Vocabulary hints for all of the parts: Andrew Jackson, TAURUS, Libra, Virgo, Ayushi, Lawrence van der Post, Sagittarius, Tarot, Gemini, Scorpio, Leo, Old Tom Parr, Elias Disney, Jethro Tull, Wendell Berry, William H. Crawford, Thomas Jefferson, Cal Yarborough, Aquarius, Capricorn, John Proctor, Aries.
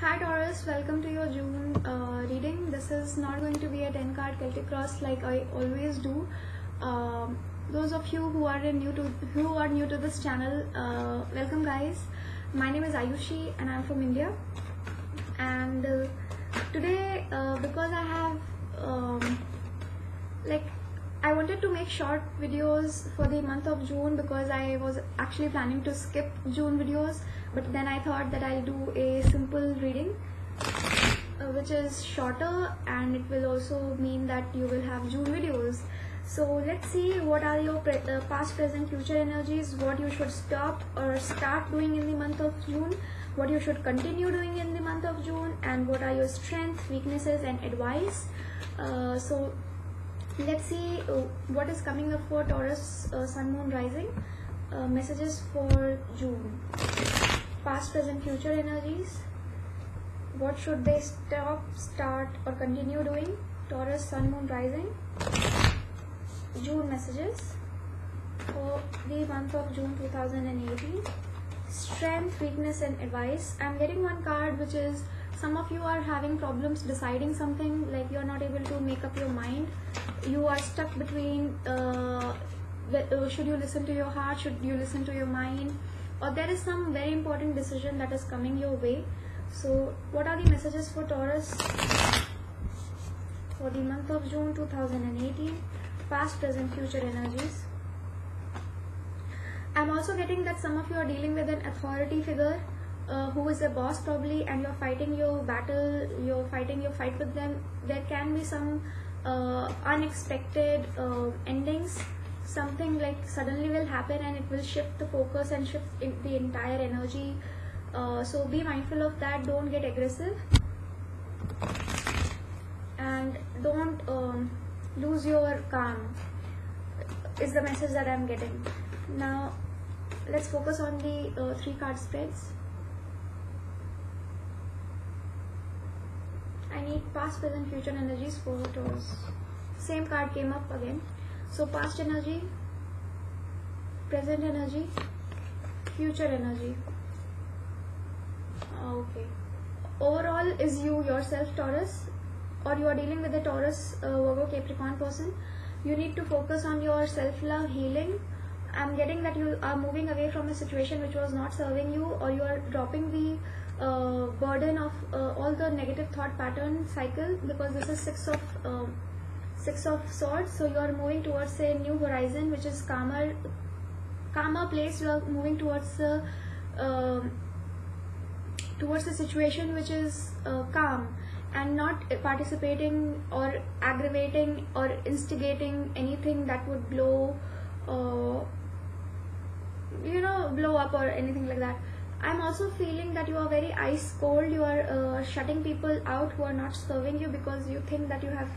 Hi Taurus, welcome to your June reading. This is not going to be a 10 card Celtic cross like I always do. Those of you who are new to this channel, welcome guys. My name is Ayushi and I'm from India. And today, because I have I wanted to make short videos for the month of June because I was actually planning to skip June videos, but then I thought that I'll do a simple reading which is shorter, and it will also mean that you will have June videos. So let's see what are your past, present, future energies, what you should stop or start doing in the month of June, what you should continue doing in the month of June, and what are your strengths, weaknesses and advice. So let's see what is coming up for Taurus Sun, Moon, Rising. Messages for June. Past, present, future energies. What should they stop, start or continue doing? Taurus Sun, Moon, Rising. June messages for the month of June 2018. Strength, weakness and advice. I'm getting one card which is some of you are having problems deciding something, like you're not able to make up your mind. You are stuck between should you listen to your heart, should you listen to your mind, or there is some very important decision that is coming your way. So what are the messages for Taurus for the month of June 2018? Past, present, future energies. I'm also getting that some of you are dealing with an authority figure who is a boss probably, and you're fighting your battle, you're fighting your fight with them. There can be some unexpected endings. Something like suddenly will happen and it will shift the focus and shift the entire energy. So be mindful of that. Don't get aggressive and don't lose your calm is the message that I'm getting. Now let's focus on the 3 card spreads. I need past, present, future energies for Taurus. Same card came up again. So past energy, present energy, future energy. Okay. Overall is you yourself Taurus, or you are dealing with a Taurus, Virgo, Capricorn person. You need to focus on your self-love, healing. I'm getting that you are moving away from a situation which was not serving you, or you are dropping the burden of all the negative thought pattern cycle, because this is six of swords. So you are moving towards a new horizon which is calmer place. You are moving towards a situation which is calm and not participating or aggravating or instigating anything that would blow up or anything like that. I'm also feeling that you are very ice cold. You are shutting people out who are not serving you, because you think that you have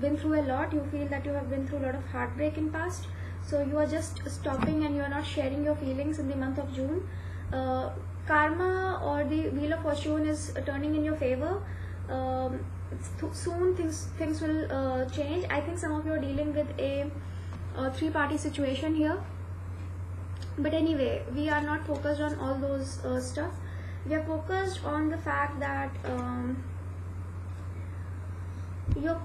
been through a lot. You feel that you have been through a lot of heartbreak in past. So you are just stopping and you are not sharing your feelings in the month of June. Karma or the wheel of fortune is turning in your favor. Soon things will change. I think some of you are dealing with a 3-party situation here. But anyway, we are not focused on all those stuff. We are focused on the fact that your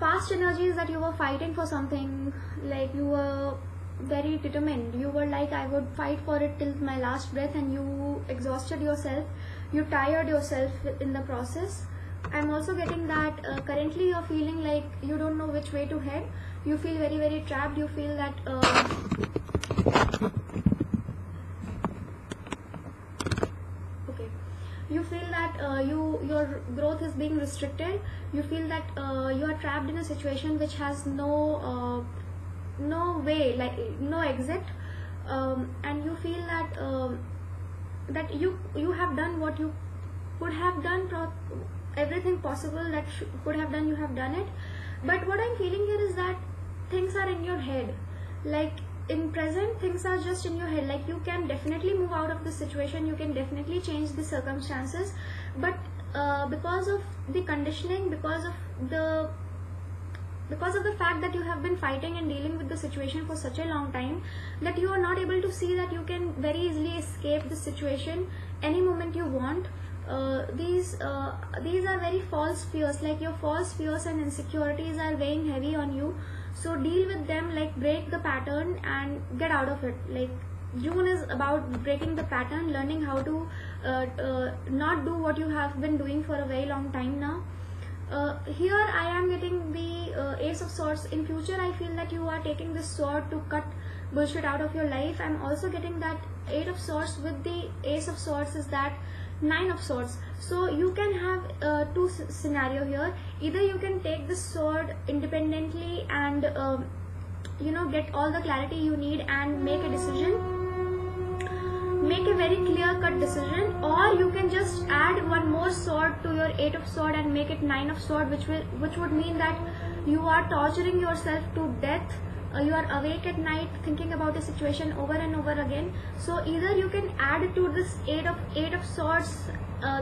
past energies, that you were fighting for something, like you were very determined. You were like, I would fight for it till my last breath, and you exhausted yourself. You tired yourself in the process. I'm also getting that currently you're feeling like you don't know which way to head. You feel very, very trapped. You feel that... your growth is being restricted. You feel that you are trapped in a situation which has no way, like no exit, and you feel that that you have done what you could have done, everything possible that could have done, you have done it. But what I'm feeling here is that things are in your head, like in present things are just in your head. Like you can definitely move out of this situation, you can definitely change the circumstances, but because of the conditioning, because of the fact that you have been fighting and dealing with the situation for such a long time, that you are not able to see that you can very easily escape the situation any moment you want. these are very false fears, like your false fears and insecurities are weighing heavy on you. So deal with them, like break the pattern and get out of it. Like June is about breaking the pattern, learning how to not do what you have been doing for a very long time now. Here I am getting the Ace of Swords. In future I feel that you are taking this sword to cut bullshit out of your life. I'm also getting that Eight of Swords with the Ace of Swords is that Nine of Swords. So you can have two scenario here. Either you can take this sword independently and you know, get all the clarity you need and make a decision, make a very clear cut decision, or you can just add one more sword to your Eight of Swords and make it Nine of Swords, which would mean that you are torturing yourself to death. You are awake at night thinking about a situation over and over again. So either you can add to this eight of swords,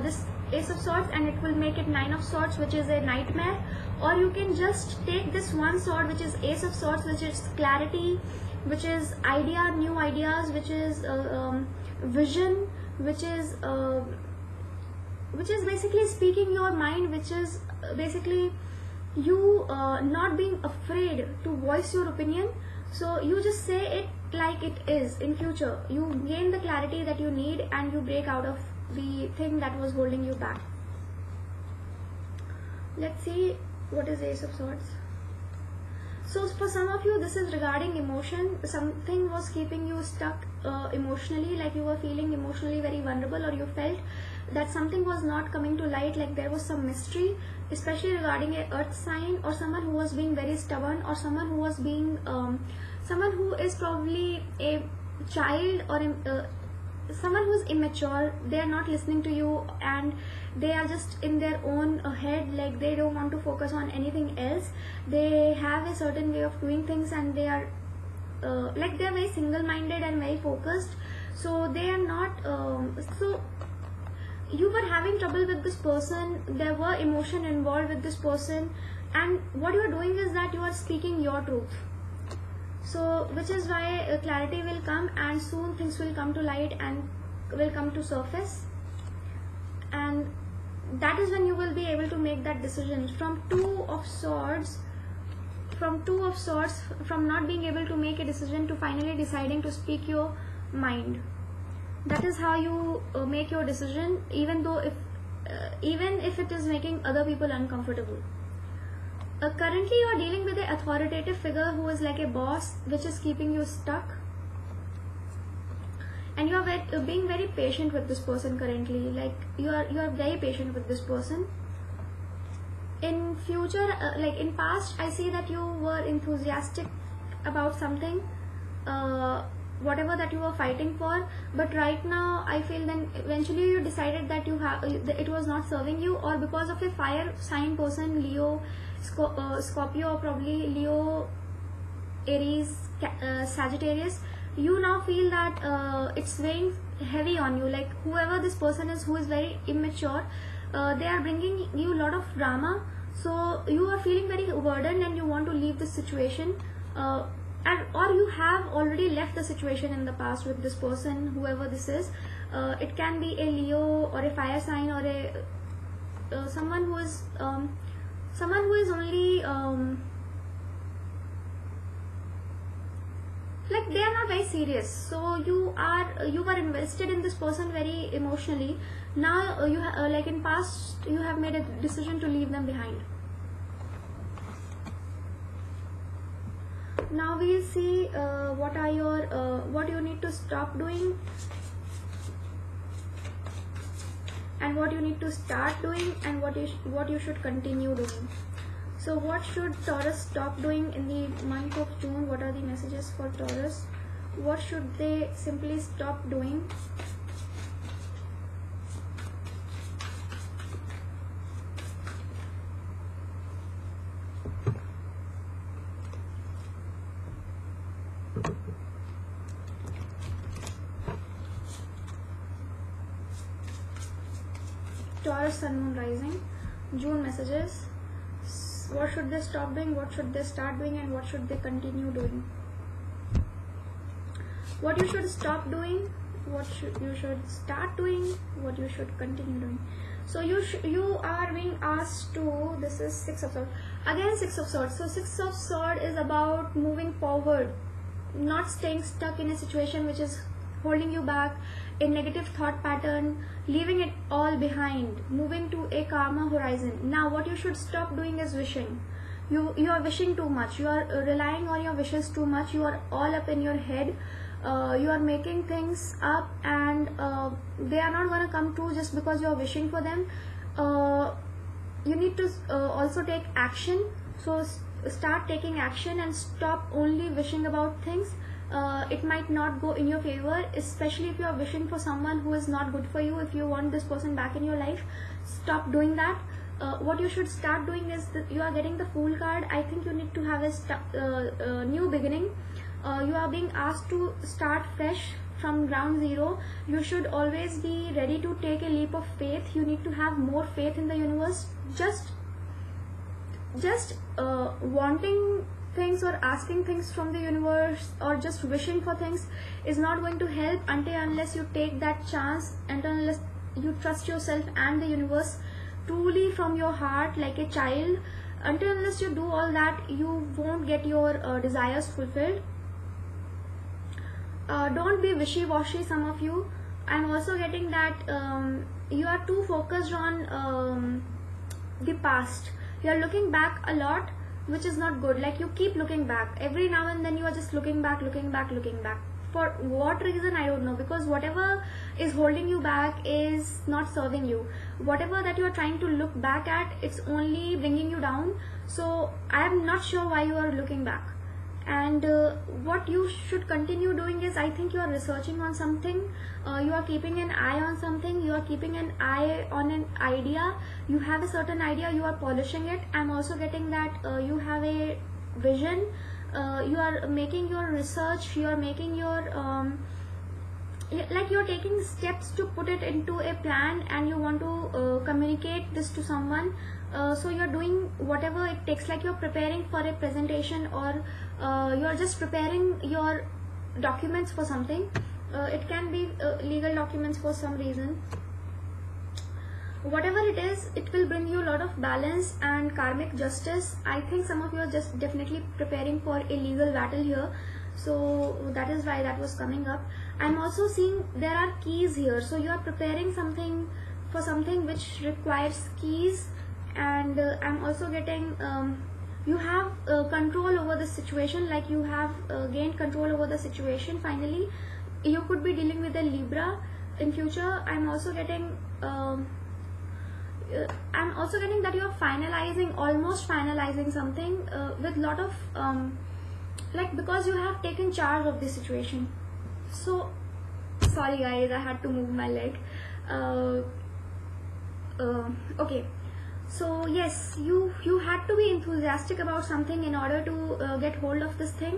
this Ace of Swords, and it will make it Nine of Swords, which is a nightmare. Or you can just take this one sword, which is Ace of Swords, which is clarity, which is idea, new ideas, which is vision, which is basically speaking your mind, which is basically you not being afraid to voice your opinion. So you just say it like it is. In future you gain the clarity that you need and you break out of the thing that was holding you back. Let's see what is Ace of Swords. So for some of you this is regarding emotion. Something was keeping you stuck emotionally, like you were feeling emotionally very vulnerable, or you felt that something was not coming to light, like there was some mystery, especially regarding an earth sign or someone who was being very stubborn, or someone who was being someone who is probably a child, or someone who is immature. They are not listening to you and they are just in their own head, like they don't want to focus on anything else. They have a certain way of doing things and they are like they are very single-minded and very focused. So they are not so you were having trouble with this person, there were emotion involved with this person, and what you are doing is that you are speaking your truth. So which is why clarity will come and soon things will come to light and will come to surface, and that is when you will be able to make that decision. From Two of Swords, from not being able to make a decision to finally deciding to speak your mind. That is how you make your decision, even though even if it is making other people uncomfortable. Currently you are dealing with an authoritative figure who is like a boss, which is keeping you stuck, and you are being very patient with this person currently. Like you are very patient with this person. In future, like in past, I see that you were enthusiastic about something, whatever that you were fighting for, but right now I feel then eventually you decided that you have it was not serving you, or because of a fire sign person, Leo, Scorpio, probably Leo, Aries, Sagittarius, you now feel that it's weighing heavy on you. Like whoever this person is who is very immature, they are bringing you a lot of drama, so you are feeling very burdened and you want to leave this situation, or you have already left the situation in the past with this person, whoever this is. It can be a Leo or a fire sign, or a someone who is only like they are not very serious. So you were invested in this person very emotionally. Now like in past you have made a decision to leave them behind. Now we will see what are your what you need to stop doing and what you need to start doing, and what you should continue doing. So what should Taurus stop doing in the month of June? What are the messages for Taurus? What should they simply stop doing? Taurus Sun Moon Rising, June messages. What should they stop doing, what should they start doing, and what should they continue doing? What you should stop doing what you should start doing, what you should continue doing. So you are being asked to, this is Six of Swords, again Six of Swords. So Six of Swords is about moving forward, not staying stuck in a situation which is holding you back, a negative thought pattern, leaving it all behind, moving to a calmer horizon. Now what you should stop doing is wishing. You are wishing too much, you are relying on your wishes too much, you are all up in your head, you are making things up, and they are not going to come true just because you are wishing for them. You need to also take action. So start taking action and stop only wishing about things. It might not go in your favor, especially if you are wishing for someone who is not good for you. If you want this person back in your life, stop doing that. What you should start doing is that you are getting the Fool card. I think you need to have a new beginning. You are being asked to start fresh from ground zero. You should always be ready to take a leap of faith. You need to have more faith in the universe. Just wanting things or asking things from the universe or just wishing for things is not going to help until unless you take that chance and unless you trust yourself and the universe truly from your heart like a child. Until unless you do all that, you won't get your desires fulfilled. Don't be wishy-washy, some of you. I'm also getting that you are too focused on the past. You are looking back a lot, which is not good. Like, you keep looking back. Every now and then you are just looking back. For what reason, I don't know, because whatever is holding you back is not serving you. Whatever that you are trying to look back at, it's only bringing you down. So I am not sure why you are looking back. And what you should continue doing is, I think you are researching on something, you are keeping an eye on something, you are keeping an eye on an idea, you have a certain idea, you are polishing it. I'm also getting that you have a vision, you are making your research, you are making your like, you are taking steps to put it into a plan, and you want to communicate this to someone. So you are doing whatever it takes, like you are preparing for a presentation, or you are just preparing your documents for something. It can be legal documents for some reason. Whatever it is, it will bring you a lot of balance and karmic justice. I think some of you are just definitely preparing for a legal battle here. So that is why that was coming up. I'm also seeing there are keys here. So you are preparing something for something which requires keys. And I'm also getting you have control over the situation, like you have gained control over the situation finally. You could be dealing with a Libra in future. I'm also getting that you're almost finalizing something with lot of like, because you have taken charge of the situation. So sorry guys, I had to move my leg. Okay, so yes, you had to be enthusiastic about something in order to get hold of this thing.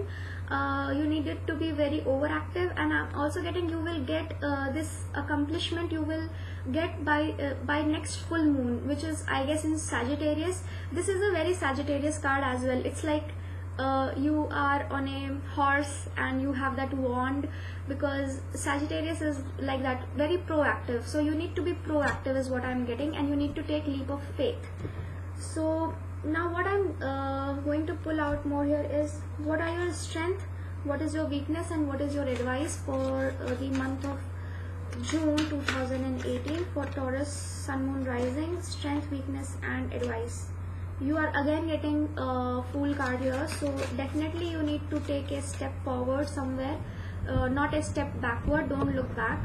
You needed to be very overactive, and I'm also getting you will get this accomplishment you will get by next full moon, which is, I guess, in Sagittarius. This is a very Sagittarius card as well. It's like you are on a horse and you have that wand, because Sagittarius is like that, very proactive. So you need to be proactive is what I'm getting, and you need to take leap of faith. So now what I'm going to pull out more here is, what are your strengths, what is your weakness, and what is your advice for the month of June 2018 for Taurus Sun, Moon, Rising? Strength, weakness, and advice. You are again getting a Fool card here, so definitely you need to take a step forward somewhere, not a step backward. Don't look back.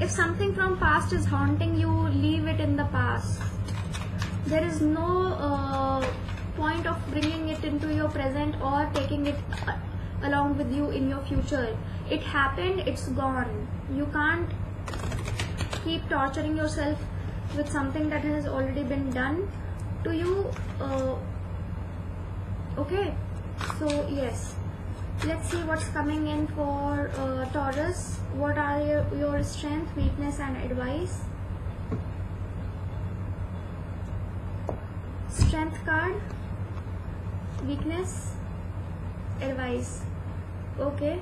If something from past is haunting you, leave it in the past. There is no point of bringing it into your present or taking it along with you in your future. It happened, it's gone. You can't keep torturing yourself with something that has already been done to you. Okay, so yes, let's see what's coming in for Taurus. What are your strength, weakness, and advice? Strength card, weakness, advice. Okay,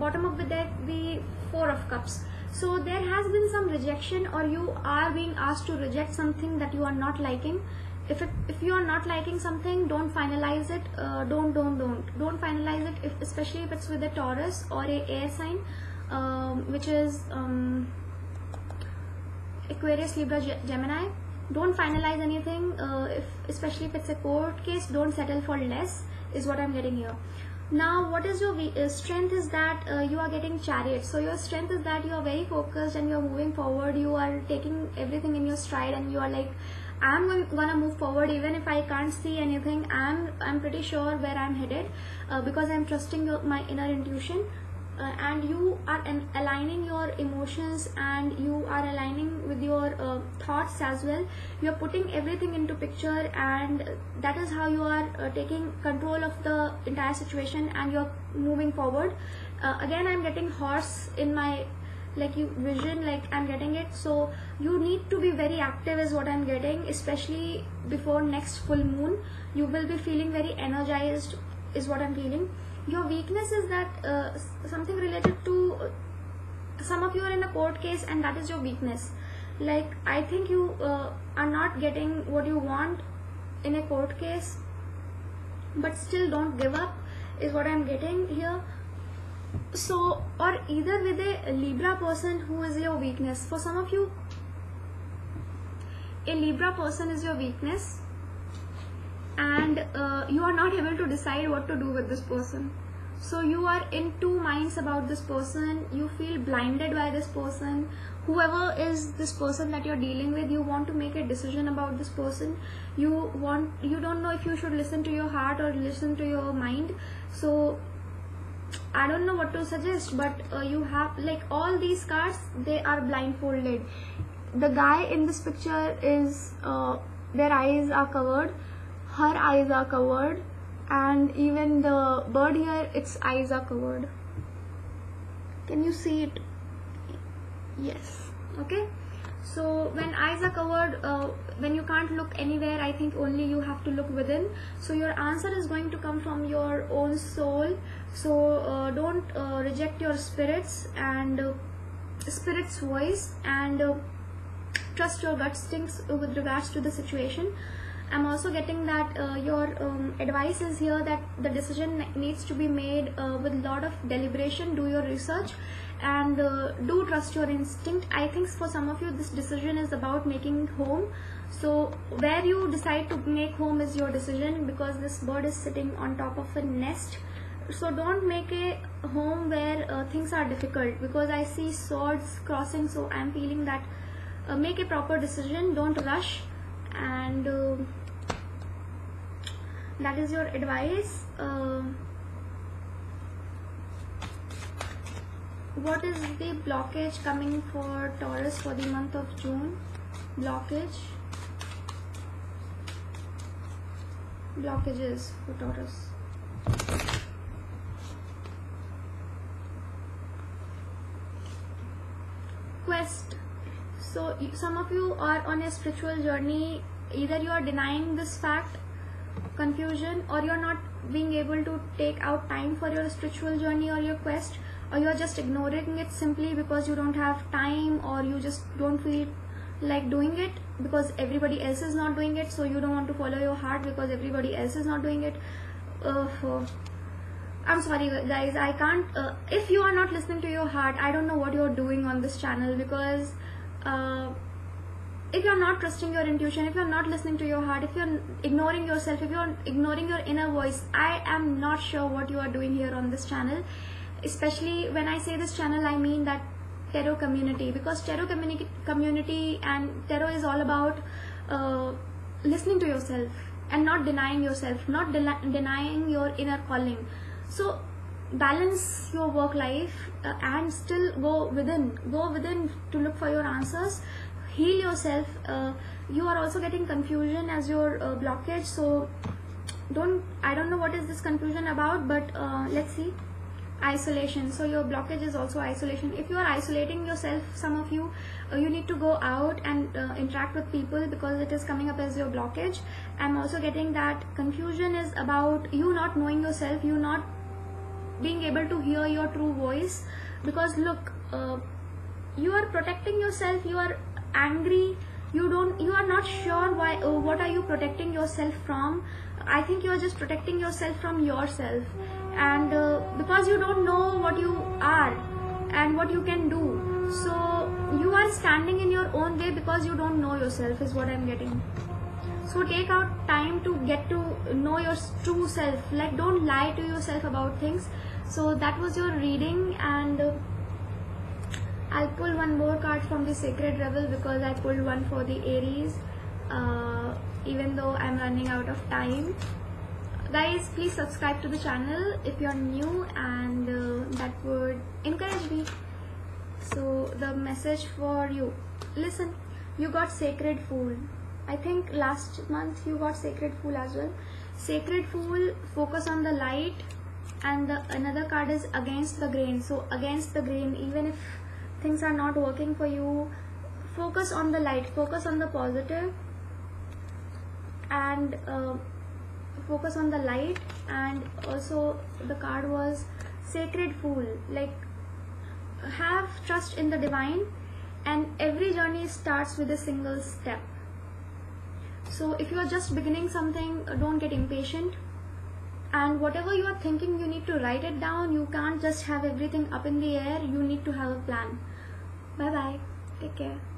bottom of the deck the Four of Cups. So there has been some rejection, or you are being asked to reject something that you are not liking. If you are not liking something, don't finalize it. Don't finalize it, especially if it's with a Taurus or a air sign, which is Aquarius, Libra, Gemini. Don't finalize anything, especially if it's a court case. Don't settle for less is what I'm getting here. Now what is your strength is that you are getting Chariot. So your strength is that you are very focused and you are moving forward. You are taking everything in your stride and you are like, I'm gonna move forward even if I can't see anything. I'm pretty sure where I'm headed because I'm trusting my inner intuition. And you are aligning your emotions and you are aligning with your thoughts as well. You are putting everything into picture, and that is how you are taking control of the entire situation and you are moving forward. Again, I'm getting horse in my vision, like I'm getting it. So you need to be very active is what I'm getting, especially before next full moon. You will be feeling very energized is what I'm feeling. Your weakness is that something related to some of you are in a court case, and that is your weakness. Like, I think you are not getting what you want in a court case, but still don't give up is what I'm getting here. So, or either with a Libra person who is your weakness. For some of you, a Libra person is your weakness, and you are not able to decide what to do with this person. So you are in two minds about this person. You feel blinded by this person. Whoever is this person that you're dealing with, you want to make a decision about this person. You don't know if you should listen to your heart or listen to your mind. So I don't know what to suggest, but you have like all these cards, they are blindfolded. The guy in this picture is their eyes are covered. Her eyes are covered, and even the bird here, its eyes are covered. Can you see it? Yes. Okay. So when eyes are covered, when you can't look anywhere, I think only you have to look within. So your answer is going to come from your own soul. So don't reject your spirits and spirit's voice, and trust your gut instincts with regards to the situation. I'm also getting that your advice is here that the decision needs to be made with a lot of deliberation. Do your research and do trust your instinct. I think for some of you this decision is about making home. So where you decide to make home is your decision, because this bird is sitting on top of a nest. So don't make a home where things are difficult, because I see swords crossing. So I'm feeling that make a proper decision, don't rush, and that is your advice. What is the blockage coming for Taurus for the month of June? Blockages for Taurus. Quest. So some of you are on a spiritual journey. Either you are denying this fact, confusion, or you are not being able to take out time for your spiritual journey or your quest, or you are just ignoring it simply because you don't have time, or you just don't feel like doing it because everybody else is not doing it. So you don't want to follow your heart because everybody else is not doing it. I'm sorry guys, I can't. If you are not listening to your heart, I don't know what you are doing on this channel, because if you're not trusting your intuition, if you're not listening to your heart, if you're ignoring yourself, if you're ignoring your inner voice, I am not sure what you are doing here on this channel. Especially when I say this channel, I mean that tarot community, because tarot community and tarot is all about listening to yourself and not denying yourself, not denying your inner calling. So balance your work life and still go within to look for your answers. Heal yourself. You are also getting confusion as your blockage, so I don't know what is this confusion about, but let's see. Isolation. So your blockage is also isolation. If you are isolating yourself, some of you, you need to go out and interact with people, because it is coming up as your blockage. I'm also getting that confusion is about you not knowing yourself, you not being able to hear your true voice. Because look, you are protecting yourself, you are angry, you are not sure why, what are you protecting yourself from. I think you are just protecting yourself from yourself, and because you don't know what you are and what you can do, so you are standing in your own way because you don't know yourself, is what I'm getting. So take out time to get to know your true self, like don't lie to yourself about things. So that was your reading, and I'll pull one more card from the Sacred Revel because I pulled one for the Aries, even though I'm running out of time. Guys, please subscribe to the channel if you're new, and that would encourage me. So the message for you, listen, you got Sacred Fool. I think last month you got Sacred Fool as well. Sacred Fool, focus on the light, and another card is Against the Grain. So against the grain, even if things are not working for you, focus on the light, focus on the positive, and focus on the light. And also the card was Sacred Fool, like have trust in the divine, and every journey starts with a single step. So if you are just beginning something, don't get impatient, and whatever you are thinking, you need to write it down. You can't just have everything up in the air, you need to have a plan. Bye bye, take care.